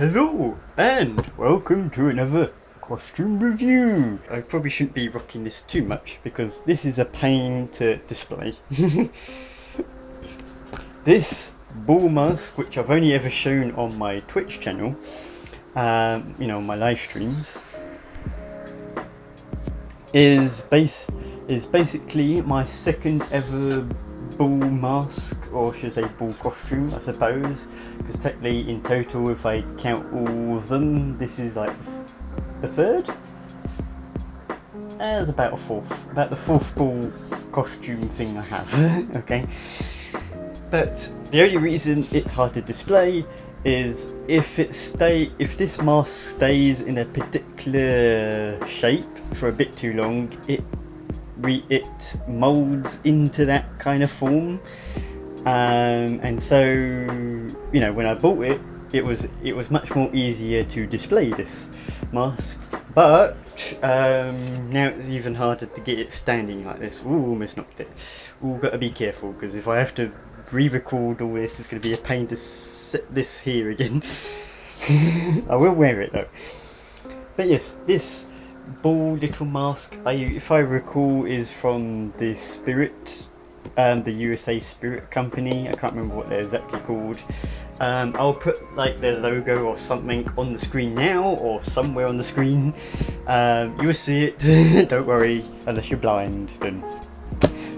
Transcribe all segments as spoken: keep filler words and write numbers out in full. Hello and welcome to another costume review. I probably shouldn't be rocking this too much because this is a pain to display. This ball mask, which I've only ever shown on my Twitch channel, um, you know, my live streams, is base is basically my second ever ball mask, or should I say ball costume, I suppose, because technically in total, if I count all of them, this is like the third, as about a fourth about the fourth ball costume thing I have. Okay, but the only reason it's hard to display is if it stay if this mask stays in a particular shape for a bit too long, it it molds into that kind of form, um, and so, you know, when I bought it, it was it was much more easier to display this mask, but um, now it's even harder to get it standing like this. Ooh, almost knocked it. Ooh, gotta be careful, because if I have to re-record all this, it's gonna be a pain to set this here again. I will wear it though. But yes, this ball little mask, I, if I recall, is from the Spirit, um, the U S A Spirit company. I can't remember what they're exactly called. Um, I'll put like their logo or something on the screen now, or somewhere on the screen. Um, you'll see it. Don't worry, unless you're blind. Then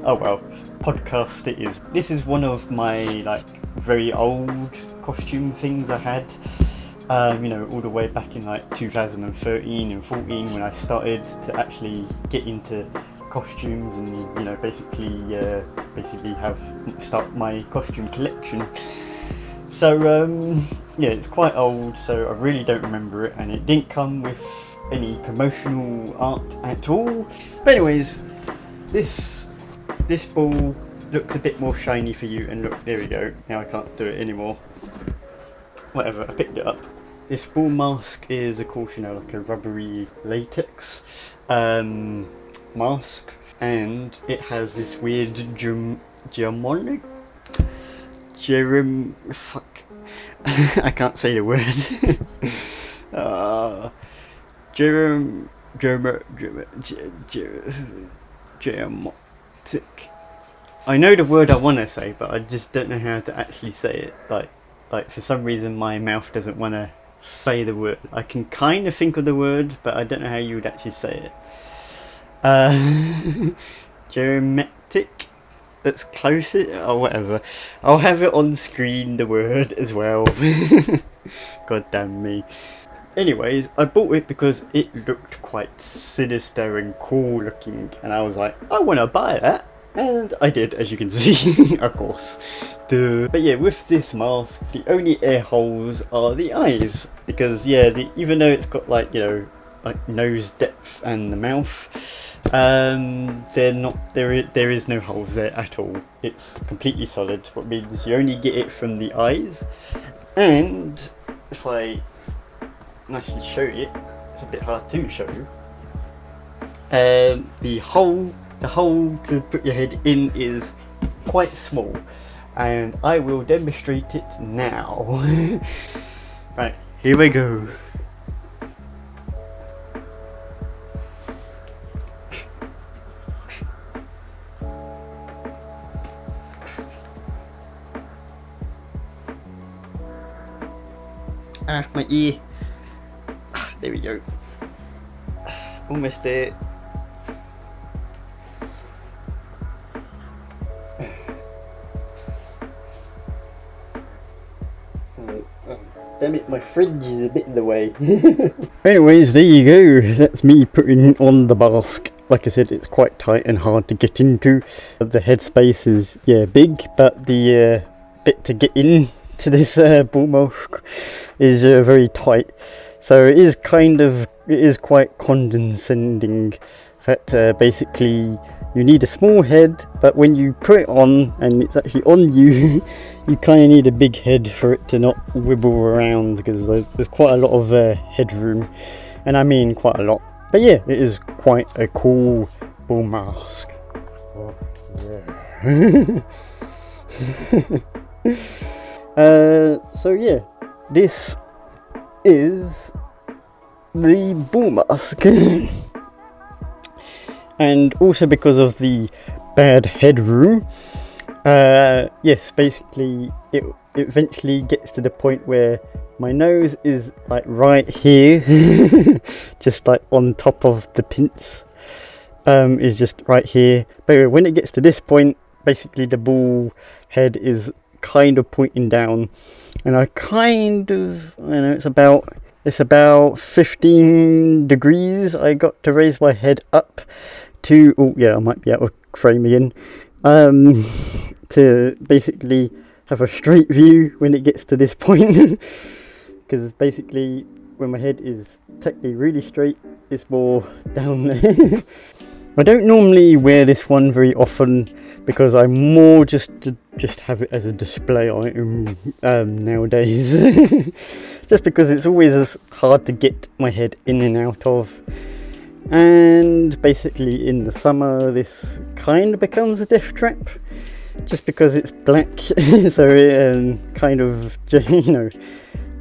oh well, podcast it is. This is one of my like very old costume things I had. Um, you know, all the way back in like two thousand thirteen and fourteen, when I started to actually get into costumes and, you know, basically uh, basically have start my costume collection. So um, yeah, it's quite old, so I really don't remember it, and it didn't come with any promotional art at all. But anyways, this this ball looks a bit more shiny for you, and look, there we go. Now I can't do it anymore. Whatever, I picked it up. This ball mask is, of course, you know, like a rubbery latex um, mask, and it has this weird germ germonic germ fuck I can't say the word. uh, germ germ germ germ germotic. I know the word I want to say, but I just don't know how to actually say it. Like. Like, for some reason my mouth doesn't want to say the word. I can kind of think of the word, but I don't know how you would actually say it. Uh, Geometric? That's close, or oh, whatever. I'll have it on screen, the word, as well. God damn me. Anyways, I bought it because it looked quite sinister and cool looking, and I was like, I want to buy that. And I did, as you can see, of course. Duh. But yeah, with this mask, the only air holes are the eyes, because yeah, the, even though it's got like, you know, like nose depth and the mouth, um, they're not there. Is, there is no holes there at all. It's completely solid, what means you only get it from the eyes. And if I nicely show you, it's a bit hard to show you. Um, the hole. The hole to put your head in is quite small, and I will demonstrate it now. Right, here we go. Ah, my ear. Ah, there we go. Almost there. Damn it, my fridge is a bit in the way. Anyways, there you go. That's me putting on the mask. Like I said, it's quite tight and hard to get into. The headspace is, yeah, big, but the uh, bit to get in to this uh, ball mask is uh, very tight. So it is kind of, it is quite condescending. That uh, basically you need a small head, but when you put it on and it's actually on you, you kind of need a big head for it to not wibble around, because there's quite a lot of uh, headroom, and I mean quite a lot. But yeah, it is quite a cool ball mask. Oh, yeah. uh, so yeah, this is the bull mask. And also because of the bad headroom, uh, yes, basically it, it eventually gets to the point where my nose is like right here, just like on top of the pins, um, is just right here. But when it gets to this point, basically the ball head is kind of pointing down, and I kind of, I don't know, it's about it's about fifteen degrees. I got to raise my head up to, oh yeah, I might be able to frame again, um, to basically have a straight view when it gets to this point, because basically when my head is technically really straight, it's more down there. I don't normally wear this one very often because I'm more just to just have it as a display item um, nowadays, just because it's always hard to get my head in and out of. And basically in the summer this kind of becomes a death trap, just because it's black, so it um, kind of, you know,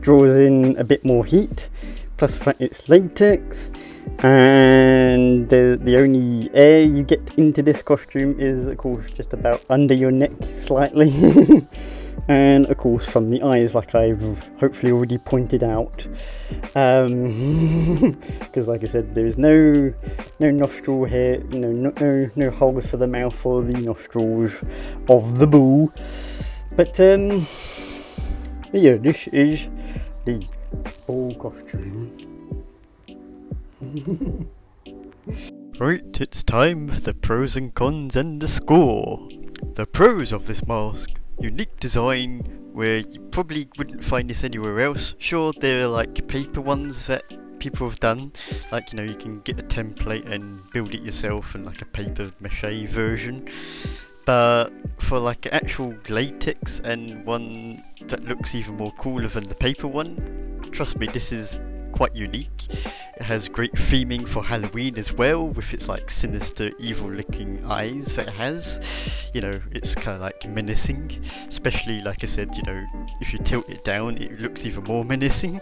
draws in a bit more heat, plus the fact it's latex, and the, the only air you get into this costume is of course just about under your neck slightly, and of course from the eyes, like I've hopefully already pointed out, because um, like I said, there is no no nostril here, you know, no, no, no holes for the mouth or the nostrils of the bull. But um, yeah, this is the bull costume. Right, it's time for the pros and cons and the score. The pros of this mask: unique design, where you probably wouldn't find this anywhere else. Sure, there are like paper ones that people have done, like, you know, you can get a template and build it yourself and like a paper mache version, but for like an actual latex and one that looks even more cooler than the paper one, trust me, this is quite unique. It has great theming for Halloween as well, with its like sinister, evil looking eyes that it has. You know, it's kind of like menacing, especially like I said, you know, if you tilt it down it looks even more menacing.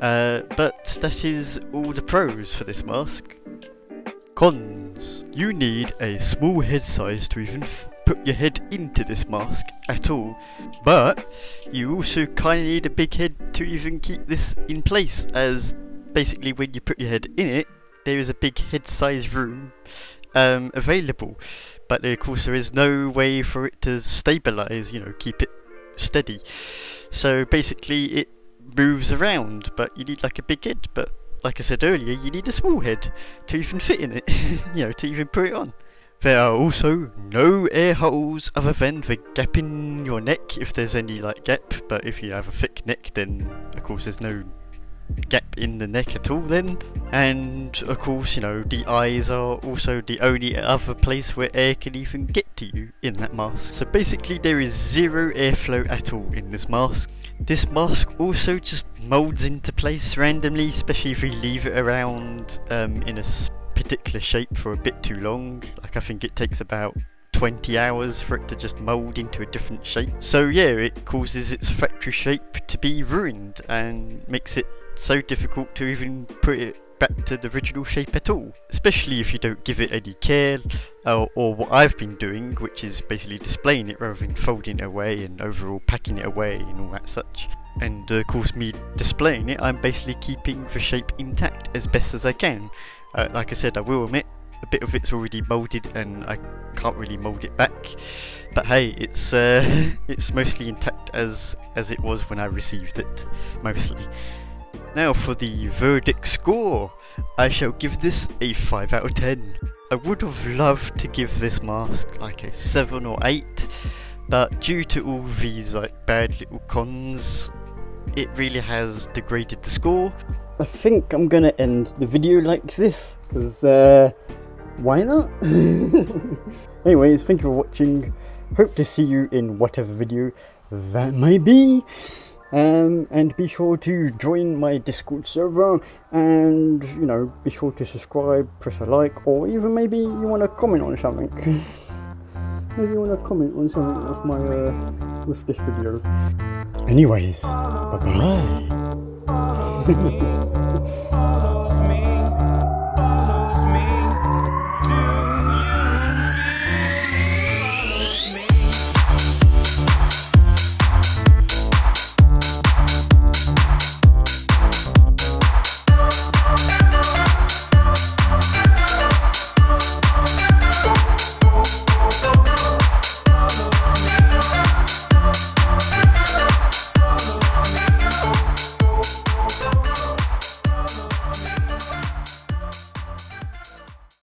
Uh, but that is all the pros for this mask. Cons: you need a small head size to even put your head into this mask at all, but you also kind of need a big head to even keep this in place, as basically when you put your head in it there is a big head size room um, available, but of course there is no way for it to stabilise, you know, keep it steady, so basically it moves around, but you need like a big head. But like I said earlier, you need a small head to even fit in it, you know, to even put it on. There are also no air holes other than the gap in your neck, if there's any like gap, but if you have a thick neck then of course there's no gap in the neck at all then. And of course, you know, the eyes are also the only other place where air can even get to you in that mask, so basically there is zero airflow at all in this mask. This mask also just molds into place randomly, especially if we leave it around um, in a particular shape for a bit too long. Like I think it takes about twenty hours for it to just mould into a different shape, so yeah, it causes its factory shape to be ruined and makes it so difficult to even put it back to the original shape at all, especially if you don't give it any care, uh, or what I've been doing, which is basically displaying it rather than folding it away and overall packing it away and all that such. And uh, of course me displaying it, I'm basically keeping the shape intact as best as I can. Uh, like I said, I will admit a bit of it's already moulded and I can't really mould it back, but hey, it's uh, it's mostly intact as as it was when I received it, mostly. Now for the verdict score, I shall give this a five out of ten. I would have loved to give this mask like a seven or eight, but due to all these like bad little cons, it really has degraded the score. I think I'm gonna end the video like this, because uh, why not? Anyways, thank you for watching, hope to see you in whatever video that may be. Um, and be sure to join my Discord server, and, you know, be sure to subscribe, press a like, or even maybe you want to comment on something. Maybe you want to comment on something with my, uh, with this video. Anyways, bye bye.